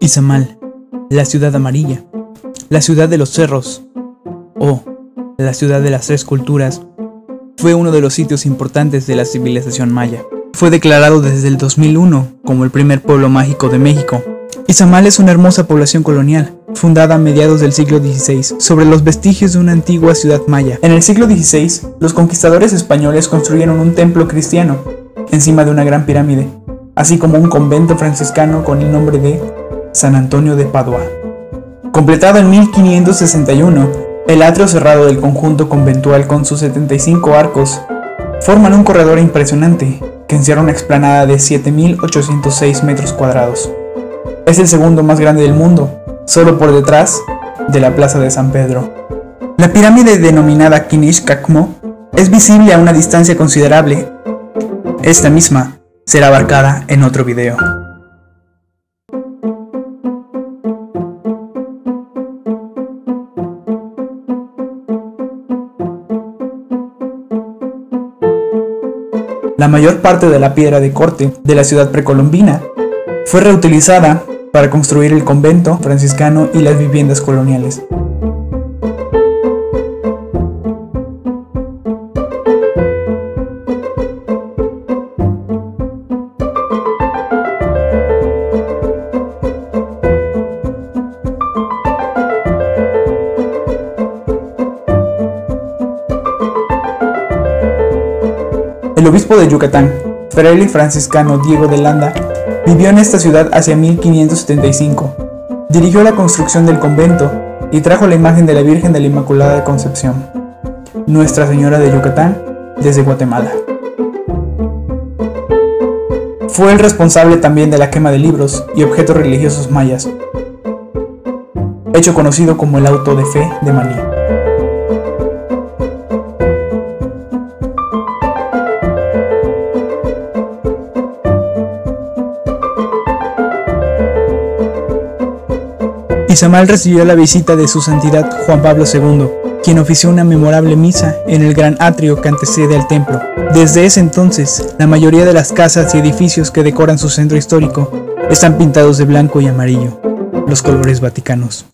Izamal, la ciudad amarilla, la ciudad de los cerros, o la ciudad de las tres culturas, fue uno de los sitios importantes de la civilización maya. Fue declarado desde el 2001 como el primer pueblo mágico de México. Izamal es una hermosa población colonial, fundada a mediados del siglo XVI, sobre los vestigios de una antigua ciudad maya. En el siglo XVI, los conquistadores españoles construyeron un templo cristiano encima de una gran pirámide, así como un convento franciscano con el nombre de San Antonio de Padua. Completado en 1561, el atrio cerrado del conjunto conventual con sus 75 arcos forman un corredor impresionante que encierra una explanada de 7.806 metros cuadrados. Es el segundo más grande del mundo, solo por detrás de la plaza de San Pedro. La pirámide denominada Kinich Kakmo es visible a una distancia considerable. Esta misma será abarcada en otro video. La mayor parte de la piedra de corte de la ciudad precolombina fue reutilizada para construir el convento franciscano y las viviendas coloniales. El obispo de Yucatán, fraile franciscano Diego de Landa, vivió en esta ciudad hacia 1575, dirigió la construcción del convento y trajo la imagen de la Virgen de la Inmaculada Concepción, Nuestra Señora de Yucatán, desde Guatemala. Fue el responsable también de la quema de libros y objetos religiosos mayas, hecho conocido como el Auto de Fe de Maní. Izamal recibió la visita de su santidad Juan Pablo II, quien ofició una memorable misa en el gran atrio que antecede al templo. Desde ese entonces, la mayoría de las casas y edificios que decoran su centro histórico están pintados de blanco y amarillo, los colores vaticanos.